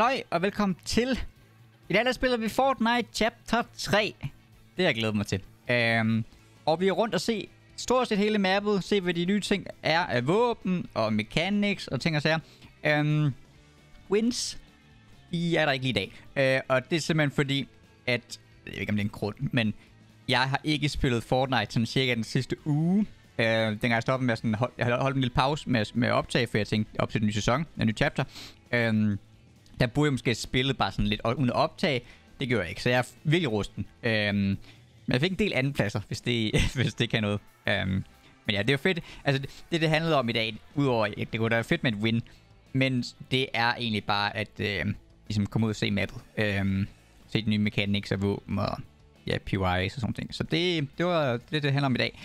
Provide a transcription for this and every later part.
Hej og velkommen til. I dag der spiller vi Fortnite Chapter 3. Det har jeg glædet mig til. Og vi er rundt og se stort set hele mappet. Se hvad de nye ting er af våben og mechanics og ting og sager. Wins, de er der ikke lige i dag. Og det er simpelthen fordi, at... Jeg ved ikke om det er en grund, men... Jeg har ikke spillet Fortnite sådan cirka den sidste uge. Dengang jeg stoppede med sådan... Jeg holdt en lille pause med optag, for jeg tænkte op til den nye sæson, den nye chapter. Der burde jeg måske spille bare sådan lidt uden at optage. Det gjorde jeg ikke, så jeg er virkelig rusten. Men jeg fik en del andenpladser, hvis det kan noget. Men ja, det var fedt. Altså det handlede om i dag, udover at det kunne være fedt med et win. Men det er egentlig bare at ligesom komme ud og se mappet. Se de nye mechanics og våben og ja, PYs og sådan ting. Så det var det handler om i dag.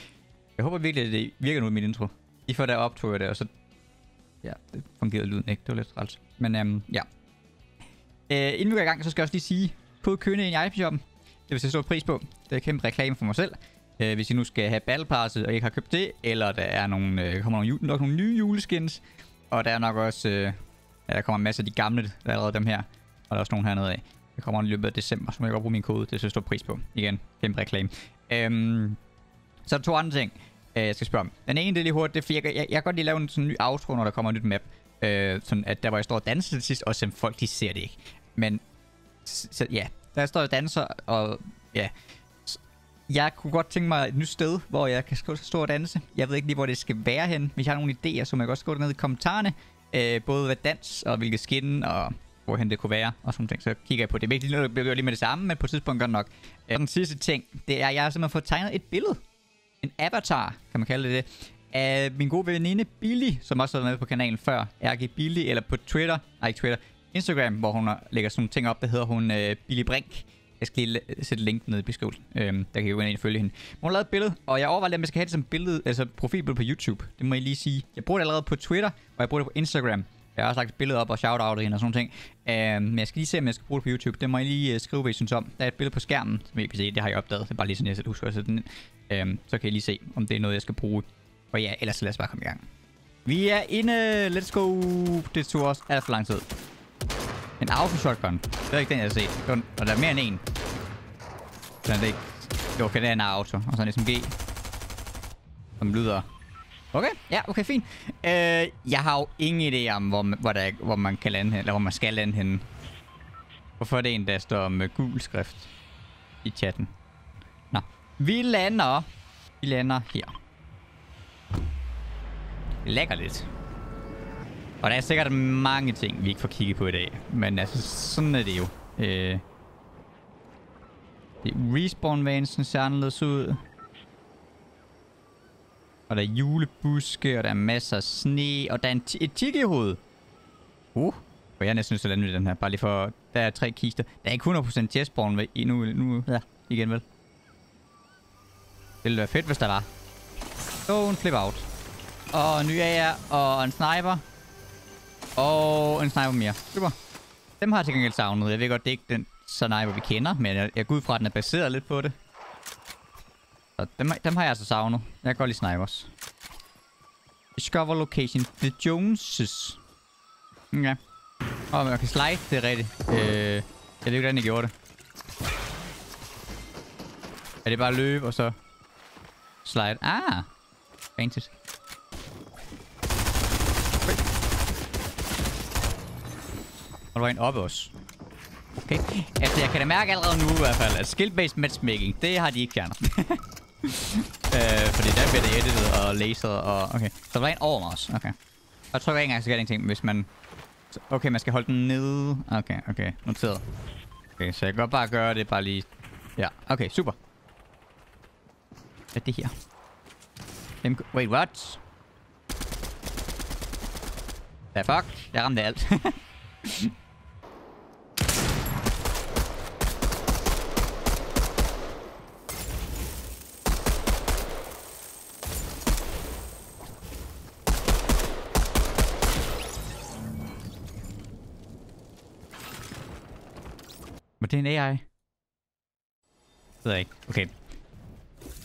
Jeg håber virkelig, at det virker nu i mit intro. I får der optog jeg det, og så... Ja, det fungerede lyden ikke. Det var lidt træls. Men ja. Inden vi går i gang, så skal jeg også lige sige, kode kønne ind i iPhone-shoppen. Det vil jeg stor pris på. Det er kæmpe reklame for mig selv. Hvis I nu skal have Battle Passet og ikke har købt det, eller der er kommer nogle nye juleskins, og der er nok også, ja, der kommer en masse af de gamle, der er allerede dem her, og der er også nogle hernede af. Der kommer i løbet af december, så må jeg godt bruge min kode. Det er så stor pris på. Igen, kæmpe reklame. Så er der to andre ting, jeg skal spørge om. Den ene, det er lige hurtigt, det er, fordi jeg kan godt lige lave en sådan ny outro, når der kommer et nyt map. Sådan at der hvor jeg står og danser til sidst, og som folk de ser det ikke. Men så, ja, der står og danser, og ja, jeg kunne godt tænke mig et nyt sted, hvor jeg kan stå og danse. Jeg ved ikke lige hvor det skal være hen. Hvis jeg har nogle idéer, så må jeg godt skrive det ned i kommentarerne, både hvad dans og hvilke skin og hvorhen det kunne være og sådan ting. Så kigger jeg på det. Det er ikke lige noget, jeg gør lige med det samme, men på et tidspunkt godt nok. Den sidste ting, det er jeg har simpelthen fået tegnet et billede, en avatar kan man kalde det, af min gode veninde Billy, som også har været med på kanalen før. RG Billy, eller på Twitter, nej ikke Twitter, Instagram, hvor hun lægger sådan nogle ting op, der hedder hun Billy Brink. Jeg skal lige sætte link ned i beskrivelsen, der kan I jo ind og følge hende. Hun har lavet et billede, og jeg overvejer, om jeg skal have det som billede, altså profilbillede på YouTube. Det må jeg lige sige. Jeg bruger det allerede på Twitter, og jeg bruger det på Instagram. Jeg har også lagt et billede op og shoutoutet hende og sådan ting. Men jeg skal lige se, om jeg skal bruge det på YouTube. Det må jeg lige skrive, hvad I synes om. Der er et billede på skærmen, som I kan se, det har jeg opdaget. Det er bare lige sådan, jeg selv husker at sætte den ind. Så kan I lige se, om det er noget, jeg skal bruge. Og ja, ellers lad os bare komme i gang. Vi er inde. Let's go. Det tog også alt for lang tid. En auto shotgun. Det er ikke den, jeg har set. Og der er mere end en. Sådan det ikke. Jo, okay, det er en auto. Og sådan en SMG. Som lyder. Okay, ja, okay, fint. Jeg har jo ingen idé om, hvor man kan lande hen, eller hvor man skal lande henne. Hvorfor er det en, der står med gul skrift i chatten? Nå. Vi lander her. Det lækker lidt. Og der er sikkert mange ting, vi ikke får kigget på i dag. Men altså, sådan er det jo. Respawn-vansen ser anderledes ud. Og der er julebuske, og der er masser af sne, og der er et tiggehoved. Og jeg er næsten nødt til at lande med den her, bare lige for... Der er 3 kister. Der er ikke 100% chestborn ved endnu. Ja, igen vel. Det ville være fedt, hvis der var. Så en flip-out. Og en ny AR, og en sniper. Og en sniper mere. Super. Dem har jeg til gengæld savnet. Jeg ved godt, det er ikke den sniper, vi kender. Men jeg går ud fra, at den er baseret lidt på det. Så dem har jeg altså savnet. Jeg kan godt lide snipers. Discover location. The Joneses. Ja. Og man kan slide, det er rigtigt. Jeg ved ikke, hvordan jeg gjorde det. Er det bare at løbe, og så... Slide. Ah! Fantastisk. Og der var en oppe også. Okay. Altså, jeg kan da mærke allerede nu i hvert fald, at skill-based matchmaking, det har de ikke fjernet. Fordi der bliver det editet og laseret og... Okay. Så der var en over mig også. Okay. Og jeg trykker ikke engang, så gør det ingenting, hvis man... Okay, man skal holde den nede. Okay. Noteret. Okay, så jeg kan godt bare gøre det, bare lige... Ja. Okay, super. Hvad er det her? Wait, what? Hvad fuck? Jeg ramte alt. Det er en AI. Det ved jeg ikke. Okay.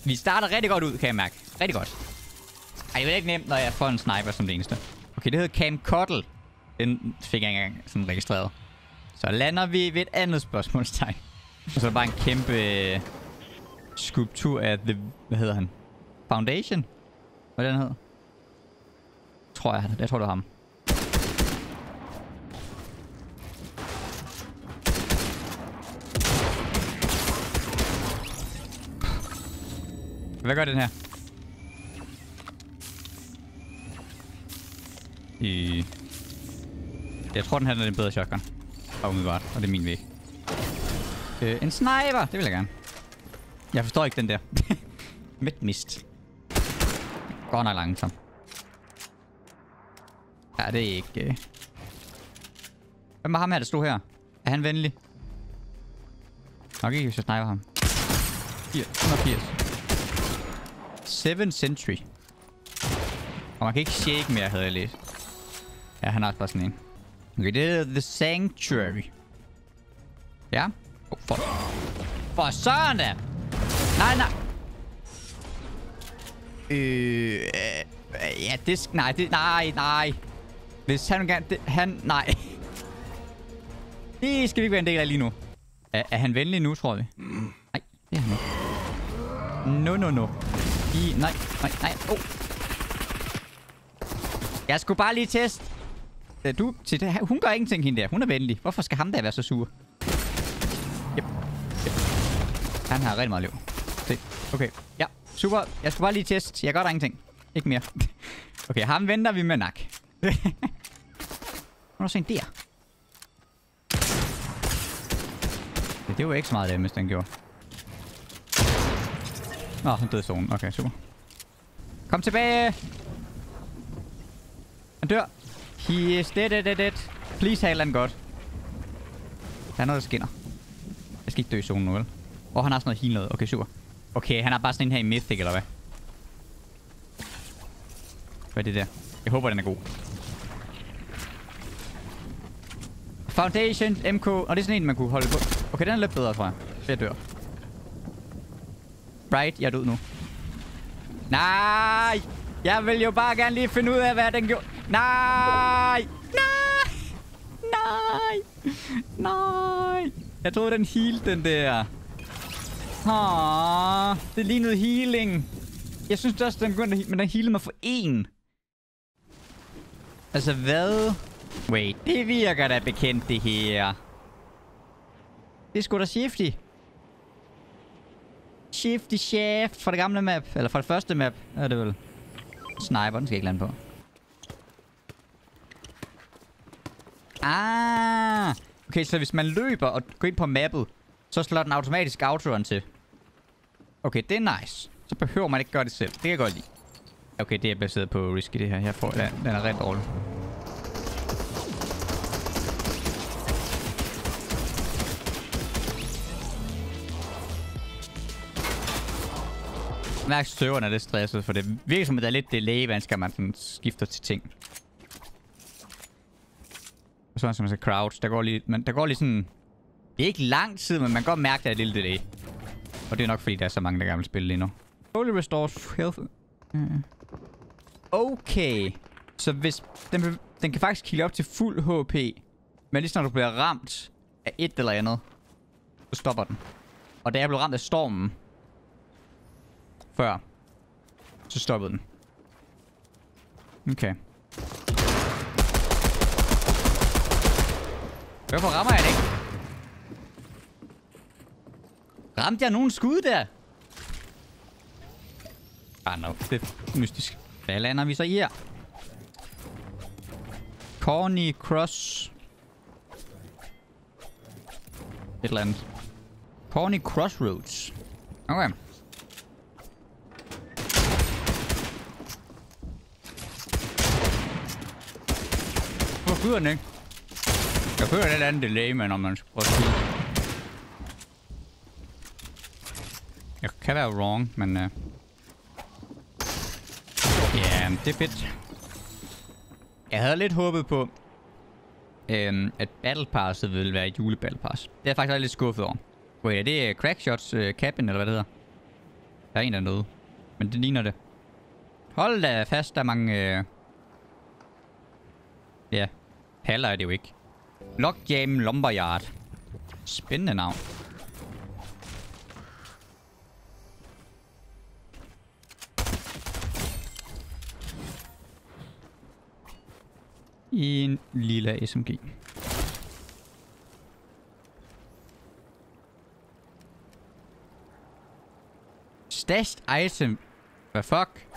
Vi starter rigtig godt ud, kan jeg mærke. Rigtig godt. Ej, det er ikke nemt, når jeg får en sniper som det eneste. Okay, det hedder Cam Coddle. Den fik jeg engang sådan registreret. Så lander vi ved et andet spørgsmålstegn. Og så er der bare en kæmpe skulptur af The... Hvad hedder han? Foundation? Hvad den hed? Tror jeg. Jeg tror, det var ham. Hvad gør den her? Jeg tror, den her er en bedre shotgun. Og umiddelbart. Og det er min væg. En sniper! Det vil jeg gerne. Jeg forstår ikke den der. Med mist. Godt nok langsomt. Ja, det er ikke... Hvem var ham her, der stod her? Er han venlig? Nok ikke, hvis jeg sniper ham. 180. 7 Century. Og man kan ikke shake mere, havde jeg læst. Ja, han har også bare sådan en. Okay, det er The Sanctuary. Ja. Oh, fuck. For søren da! Nej, nej. Ja, det... Nej, det... Nej, nej. Hvis han gerne... Det, han... Nej. Det skal vi ikke være en del af lige nu. Er han venlig nu, tror vi? Nej, det er han ikke. No. Nej. Oh. Jeg skulle bare lige teste. Du... Til det, hun gør ingenting, hende der. Hun er venlig. Hvorfor skal ham der være så sur? Yep. Han har rigtig meget liv. Se. Okay. Ja, super. Jeg skulle bare lige teste. Jeg gør der ingenting. Ikke mere. Okay, ham venter vi med nak. Hun er også en der. Ja, det var ikke så meget damage, den gjorde. Nå, han døde i zonen. Okay, super. Kom tilbage! Han dør. He is dead. Please, have et godt. Der er noget, der skinner. Jeg skal ikke dø i zonen nu, vel? Åh, han har sådan noget heal noget. Okay, super. Okay, han har bare sådan en her i Mythic, eller hvad? Hvad er det der? Jeg håber, den er god. Foundation, MK. Og det er sådan en, man kunne holde på. Okay, den er lidt bedre, tror jeg. Jeg dør. Bright, jeg er død nu. Nej! Jeg vil jo bare gerne lige finde ud af, hvad den gjorde. Nej! Jeg troede, den healede den der. Åh, det lignede healing. Jeg synes også, den begyndte at... Men den healede mig for én. Altså, hvad? Wait, det virker da bekendt, det her. Det er sgu da Shifty. Shifty Shaft fra det gamle map. Eller fra det første map. Ja, det er vel. Sniper, den skal jeg ikke lande på. Ah! Okay, så hvis man løber og går ind på mappet, så slår den automatisk outrun til. Okay, det er nice. Så behøver man ikke gøre det selv. Det kan jeg godt lide. Okay, det er baseret på risky, det her. Jeg får... Ja, den er ret dårlig. Mærk, serveren er lidt stresset, for det virker som, at der er lidt delay, vansker, man sådan skifter til ting. Og sådan, som man skal crouch. Der går lige sådan... Det er ikke lang tid, men man kan godt mærke, der er et lille delay. Og det er nok, fordi der er så mange, der gerne vil spille lige nu. Holy restores health. Okay. Så hvis... Den kan faktisk kilde op til fuld HP. Men lige når du bliver ramt af et eller andet, så stopper den. Og da jeg blev ramt af stormen før, så stoppede den. Okay. Hvorfor rammer jeg det ikke? Ramte jeg nogen skud der? Ah, no. Det er mystisk. Hvad lander vi så i her? Corny Cross... Et eller andet. Corny Crossroads. Okay. Hvorfor skyder den ikke? Jeg føler lidt andet delay, men når man skal prøve at skyde. Jeg kan være wrong, men... Ja, det er fedt. Jeg havde lidt håbet på, at Battle Passet ville være et julebattle pass. Det er jeg faktisk lidt skuffet over. Okay, det er Crackshots Cabin, eller hvad det hedder. Der er en, der er nede. Men det ligner det. Hold da fast, der er mange... Ja, paller er det jo ikke. Lockjam Lumberyard. Spændende navn. I en lilla SMG. Stashed item. Hvad fuck?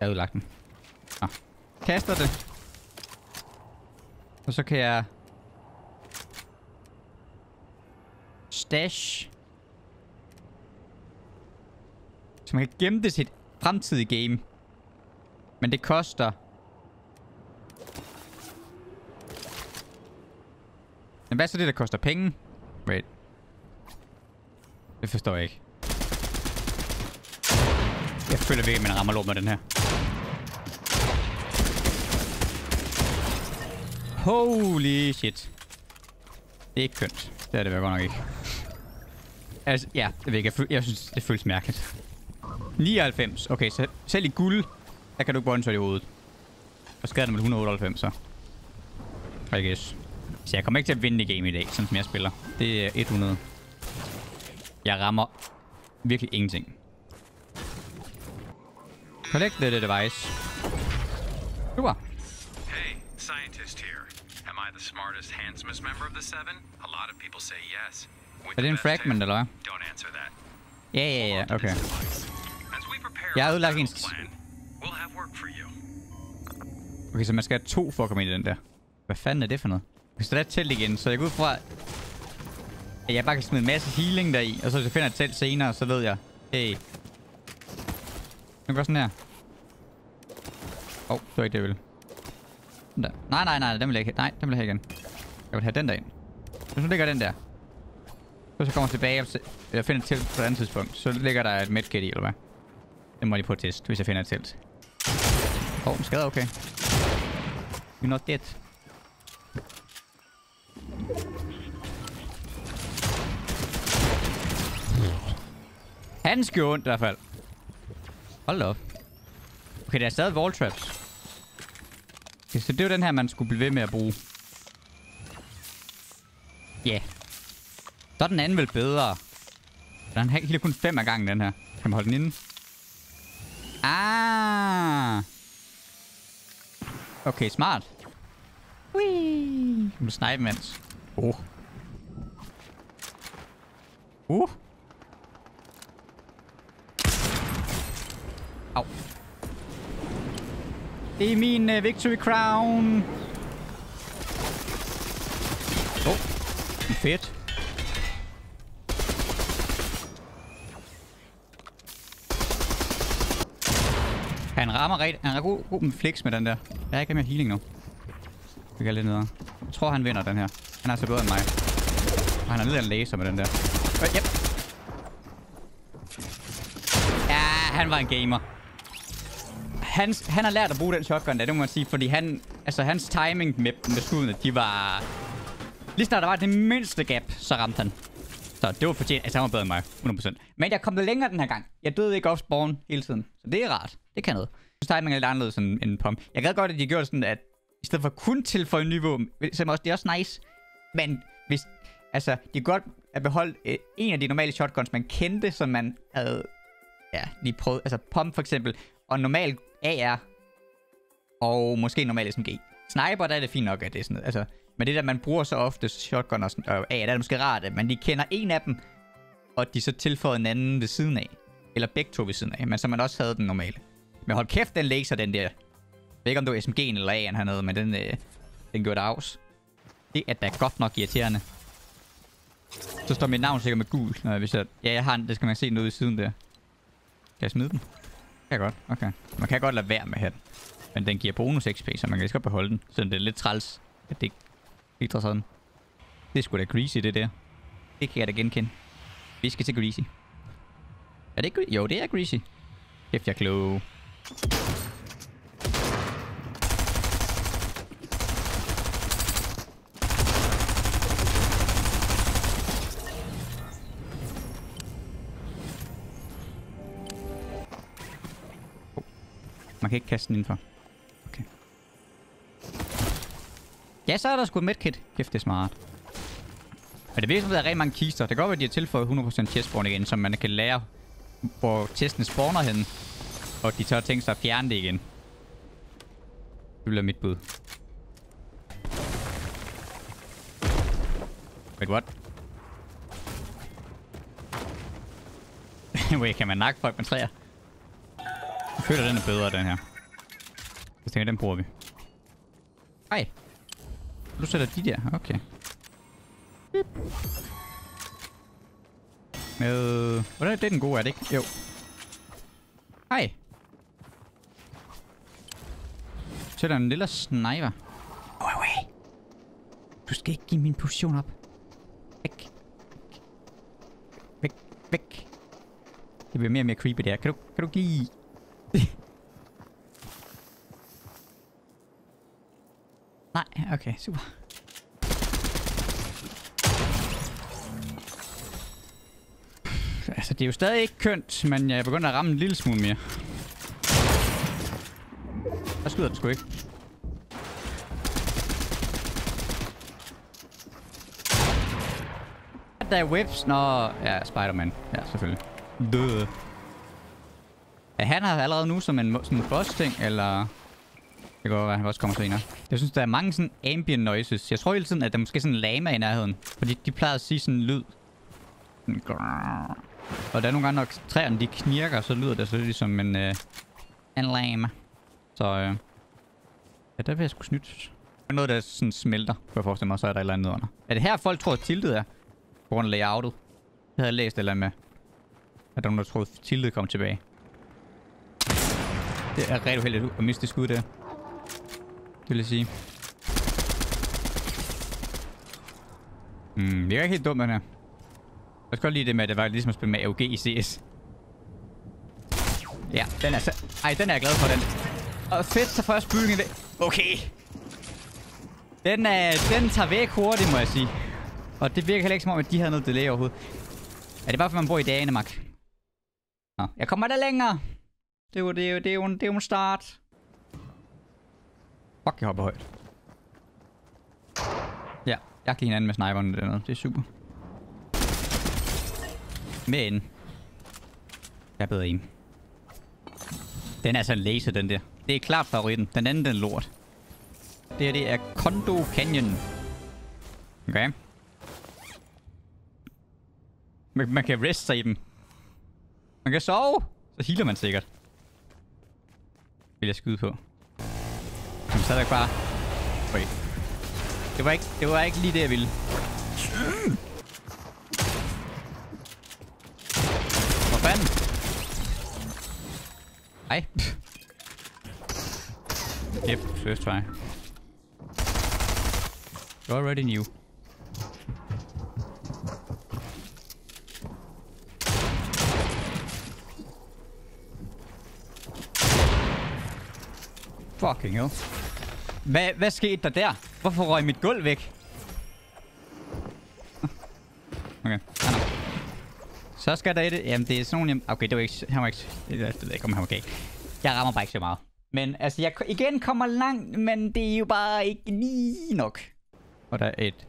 Jeg har udlagt den. Nå. Kaster det. Og så kan jeg... stash. Så man kan gemme det til et fremtidigt game. Men det koster... Men hvad er så det, der koster penge? Wait. Det forstår jeg ikke. Jeg føler virkelig, at man rammer lort med den her. Holy shit. Det er ikke kønt. Det er det godt nok ikke. Altså, ja, det ved jeg ikke. Jeg synes, det føles mærkeligt. 99. Okay, så selv i guld... der kan du ikke bondsøge i hovedet. Og skader det med 198, så. I guess. Så jeg kommer ikke til at vinde det game i dag, sådan som jeg spiller. Det er 100. Jeg rammer virkelig ingenting. Collect the device. Super. Hey, scientist here. Am I the smartest, handsomest member of the seven? A lot of people say yes. Er det en fragment, eller hvad? Ja, okay. Jeg har udlagt en... Okay, så man skal have 2 for at komme ind i den der. Hvad fanden er det for noget? Okay, så der er et telt igen, så jeg går ud fra, at jeg bare kan smide en masse healing deri, og så finder jeg et telt senere, og så ved jeg, hey. Nu går sådan her. Åh, det var ikke det, jeg ville. Den der. Nej, den vil jeg ikke have. Nej, den vil jeg have igen. Jeg vil have den der ind. Hvis nu ligger den der. Så kommer jeg tilbage, og jeg finder et telt på et andet tidspunkt. Så ligger der et medkit i, eller hvad? Det må de på et test, hvis jeg finder et telt. Åh, den skader okay. You're not dead. Han skød ondt i hvert fald. Hold op. Okay, der er stadig wall traps. Okay, så det er jo den her, man skulle blive ved med at bruge. Ja. Yeah. Så er den anden vel bedre. Der er hele kun 5 af gangen, den her. Kan man holde den inde? Ah. Okay, smart. Whee! Kan du snipe, mens? Au. Det er min victory crown. Fedt. Han rammer ret. Han er god med flex med den der. Jeg er ikke mere healing nu. Vi kan lidt ned. Jeg tror, han vinder den her. Han er så bedre end mig. Og han er lidt af en laser med den der. Yep. Ja, han var en gamer. Han har lært at bruge den shotgun der, det må man sige. Fordi hans timing med skuddene, de var... lige snart der var det mindste gap, så ramte han. Så det var fortjent. Altså, han var bedre end mig. 100%. Men jeg kom lidt længere den her gang. Jeg døde ikke off-spawn hele tiden. Så det er rart. Det kan noget. Så timingen er lidt anderledes end en pump. Jeg gad godt, at de gjorde sådan, at i stedet for kun tilføje nye våben, så det er også nice. Men hvis... altså, det er godt at beholde en af de normale shotguns, man kendte, som man havde... ja, lige prøvet. Altså, pump for eksempel. Og normal AR. Og måske normal SMG. Sniper, der er det fint nok, at det er sådan noget. Altså, men det der, man bruger så ofte shotgun og sådan, AR, der er det måske rart, at man lige kender en af dem, og de så tilføjer en anden ved siden af. Eller begge to ved siden af, men så man også havde den normale. Men hold kæft, den laser, den der. Jeg ved ikke, om det var SMG'en eller A'en hernede, men den gjorde det afs. Det er da godt nok irriterende. Så står mit navn sikkert med gul, når jeg vil sætte. Ja, jeg har den. Det skal man se noget i siden der. Kan jeg smide den? Kan jeg godt. Okay. Man kan godt lade være med den. Men den giver bonus XP, så man kan lige godt beholde den. Selvom det er lidt træls, at det ikke ligger sådan. Det er sgu da greasy, det der. Det kan jeg da genkende. Vi skal til greasy. Er det greasy? Jo, det er greasy. Kæft, jeg er klog. Man kan ikke kaste den indenfor. Okay. Ja, så er der sgu et medkit. Kæft, det er smart. Men det virker som, at der er rigtig mange kister. Det kan godt være, at de har tilføjet 100% chestborn igen, så man kan lære, hvor chesten spawner hen. Og de tør tænke sig at fjerne det igen. Det bliver mit bud. Wait, what? Wait, kan man nakke folk med træer? Jeg føler, den er bedre, den her. Jeg tænker, den bruger vi. Hej. Du sætter de der. Okay. Bip. Med... Hvordan er det den gode, er det ikke? Jo. Hej. Du sætter en lille sniper. Go away. Du skal ikke give min position op. Væk. Væk. Væk. Det bliver mere og mere creepy der. Kan du give... Nej, okay, super. Altså, det er jo stadig ikke kønt, men jeg begynder at ramme en lille smule mere. Der skyder den sgu ikke. Der er webs, når... Ja, Spider-Man. Ja, selvfølgelig. Død. Ja, han har allerede nu som en boss-ting, eller... Det kan godt være, han også kommer senere. Jeg synes, der er mange sådan ambient noises. Jeg tror hele tiden, at der er måske sådan en lama i nærheden. Fordi de plejer at sige sådan en lyd. Og der er nogle gange, når træerne de knirker, så lyder det selvfølgelig som en lama. Så ja, der vil jeg sgu snydt. Der er noget, der sådan smelter, kunne jeg forestille mig, så er der et eller andet under. Er det her, folk tror, at tiltet er? På grund af layoutet. Det havde jeg læst eller med. At der er nogen, der tror, at tiltet kom tilbage. Det er rigtig uheldigt at miste skud der. Det vil jeg sige. Det er ikke helt dumt, den her. Jeg skal godt lide det med, at det var ligesom at spille med AUG i CS. Ja, den er så... Ej, den er jeg glad for, den. Og fedt, så får jeg spyling i det. Okay. Den tager væk hurtigt, må jeg sige. Og det virker heller ikke som om, at de havde noget delay overhovedet. Ja, det er bare, for man bor i Danmark. Nå, jeg kommer der længere. Det er jo en start. Fuck, jeg hopper højt. Ja, jeg kan hinanden med sniperne dernede. Det er super. Men... Jeg er bedre aim. Den er sådan en laser, den der. Det er klart favoritten. Den anden, den lort. Det her, det er Kondo Canyon. Okay. Man kan rest sig i dem. Man kan sove. Så healer man sikkert. Det vil jeg skyde på. Jamen, så er der bare... Okay. Det var ikke lige det, jeg ville. Hvor fanden? Ej. Yep, first try. You already knew. Fucking hell. Hvad skete der der? Hvorfor røg mit gulv væk? Okay. Så skal der i det. Jamen, det er sådan nogle... Okay, det var ikke... Han var ikke... Det ved jeg ikke, om han var galt. Jeg rammer bare ikke så meget. Men altså, jeg igen kommer langt, men det er jo bare ikke lige nok. Og der er et...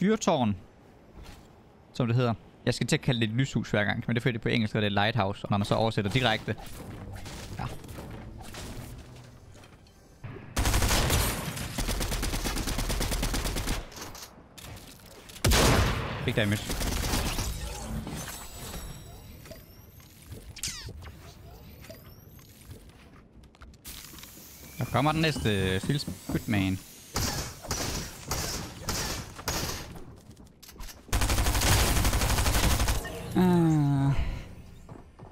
fyrtårn. Som det hedder. Jeg skal til at kalde det et lyshus hver gang. Men det er fordi på engelsk, og det er et lighthouse. Og når man så oversætter direkte... Ja. Big damage. Der kommer den næste Spider-Man.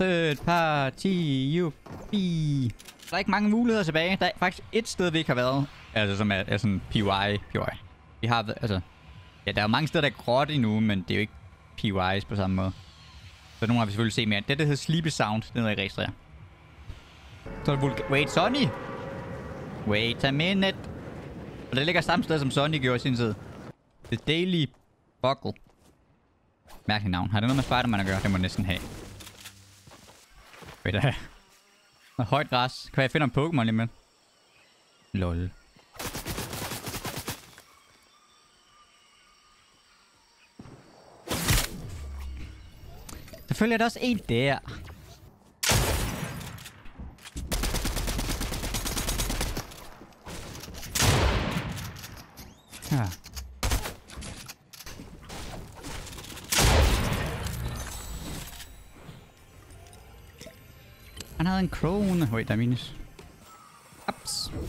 Third party, yuppie. Der er ikke mange muligheder tilbage. Der er faktisk et sted, vi ikke har været. Altså, som er sådan PY. Vi har været, altså... Ja, der er jo mange steder, der er gråt endnu, men det er jo ikke PY's på samme måde. Så nogen har vi selvfølgelig set mere. Det, der hedder Sleepy Sound, det er noget, jeg registrerer. Så er det Wait, Sonny! Wait a minute! Og det ligger samme sted, som Sonny gjorde i sin tid. The Daily Buckle. Mærkeligt navn. Har det noget med Spider-Man at gøre? Det må jeg næsten have. Wait, der er højt græs. Kan jeg finde en Pokémon lige med? Lol. Selvfølgelig er der også en der. Ja. Han havde en krone. Wait, der er minus. Ups. Jeg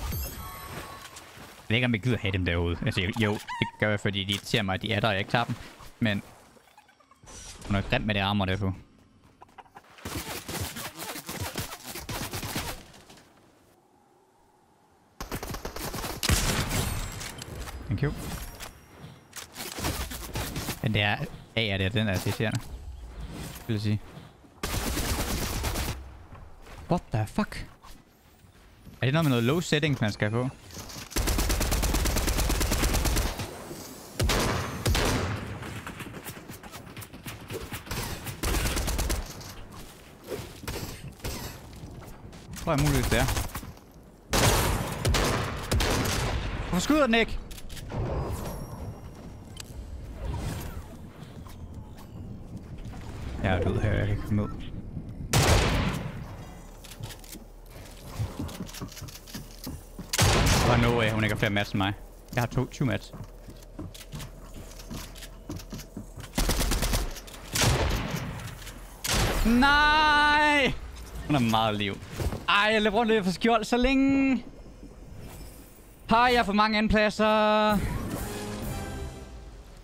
ved ikke, om jeg gider have dem derude. Altså, jo, det gør jeg, fordi de irriterer mig, at de er der, og jeg ikke tager dem. Men... hun er grim med det armor der på. Thank you. Den der A er der, den er irriterende. Det vil sige. What the fuck? Er det noget med noget low settings, man skal på? Jeg tror jeg muligvis det er. Hvorfor skyder den ikke? Jeg er død her, jeg kan ikke komme ned. Og no way, hun ikke har flere mats end mig. Jeg har 20 mats. Nej! Hun har meget liv. Ej, jeg løb rundt lidt for skjold så længe. Har jeg for mange anpladser?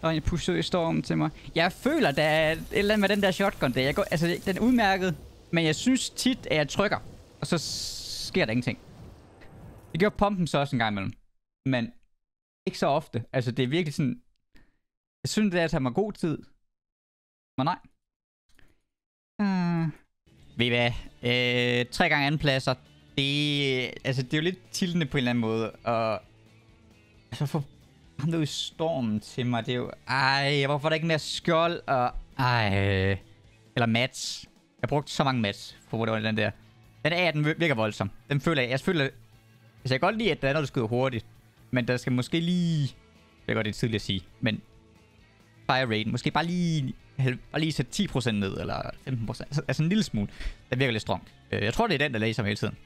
Og jeg pushede i stormen til mig. Jeg føler, der er et eller andet med den der shotgun der. Jeg går, altså, den er udmærket, men jeg synes tit, at jeg trykker. Og så sker der ingenting. Det gjorde pumpen så også en gang imellem. Men ikke så ofte. Altså, det er virkelig sådan... jeg synes, det er at tage mig god tid. Men nej. Ved I hvad? 3 gange andenpladser, det, altså, det er jo lidt tiltende på en eller anden måde, og altså få ham ud i stormen til mig, det er jo, ej, hvorfor er der ikke mere skjold, og ej, eller mats. Jeg brugte så mange mats, for det var den der. Den A, den virker voldsom, den føler jeg, altså jeg kan godt lide, at der er noget, der skyder hurtigt, men der skal måske lige, det er godt, det er tidligt at sige, men fire rate, måske bare lige sætte 10% ned, eller 15%, altså en lille smule. Det virker lidt strongt. Jeg tror, det er den, der læser mig hele tiden.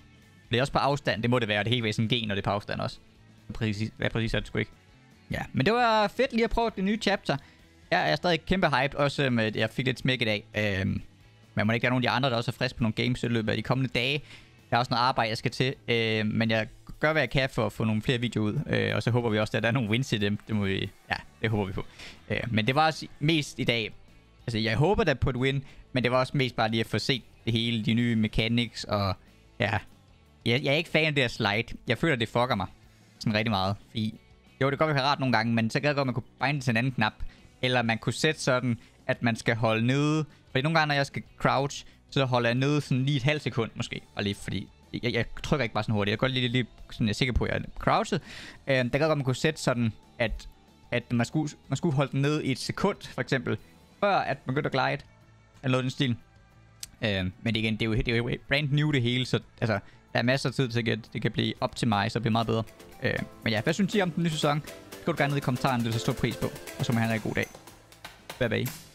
Det er også på afstand, det må det være. Det er helt væk sådan en gen, og det er på afstand også. Præcis er det sgu ikke. Ja, men det var fedt lige at prøve det nye chapter. Jeg er stadig kæmpe hype, også med, jeg fik lidt smæk i dag. Men må ikke der nogen af de andre, der også er friske på nogle games i løbet af de kommende dage. Der er også noget arbejde, jeg skal til. Men jeg gør, hvad jeg kan for at få nogle flere videoer ud. Og så håber vi også, at der er nogle wins i dem. Det må vi... ja, det håber vi på. Men det var også mest i dag... altså, jeg håber da på et win, men det var også mest bare lige at få set det hele, de nye mechanics, og ja. Jeg er ikke fan af det her slide. Jeg føler, det fucker mig sådan rigtig meget. Fordi, jo, det kan godt være rart nogle gange, men så kan jeg godt, at man kunne binde til en anden knap. Eller man kunne sætte sådan, at man skal holde nede. Fordi nogle gange, når jeg skal crouch, så holder jeg nede sådan lige et halvt sekund måske. Og lige fordi, jeg trykker ikke bare sådan hurtigt. Jeg kan godt lige sådan, jeg er sikker på, at jeg er crouchet. Der kan godt, at man kunne sætte sådan, at man skulle holde den nede i et sekund, for eksempel. Før at man begyndte at glide, eller noget den stil. Men igen, det er jo brand new det hele, så altså, der er masser af tid til, at det kan blive optimized og blive meget bedre. Men ja, hvad synes I om den nye sæson? Skriv det gerne ned i kommentarerne, det vil så stor pris på. Og så må I have en rigtig god dag. Bye bye.